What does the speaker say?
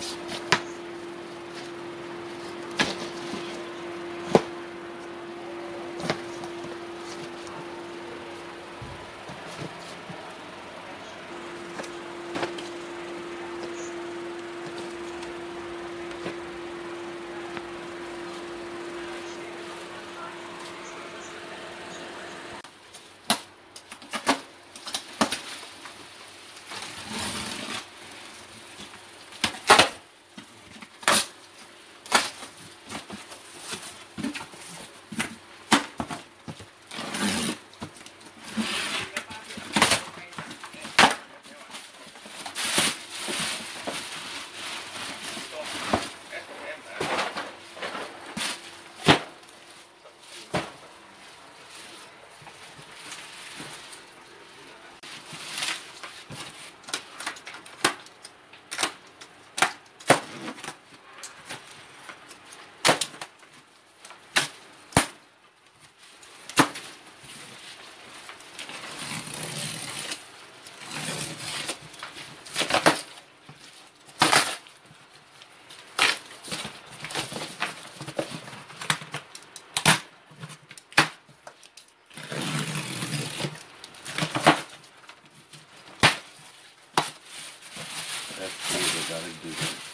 That's what we gotta do.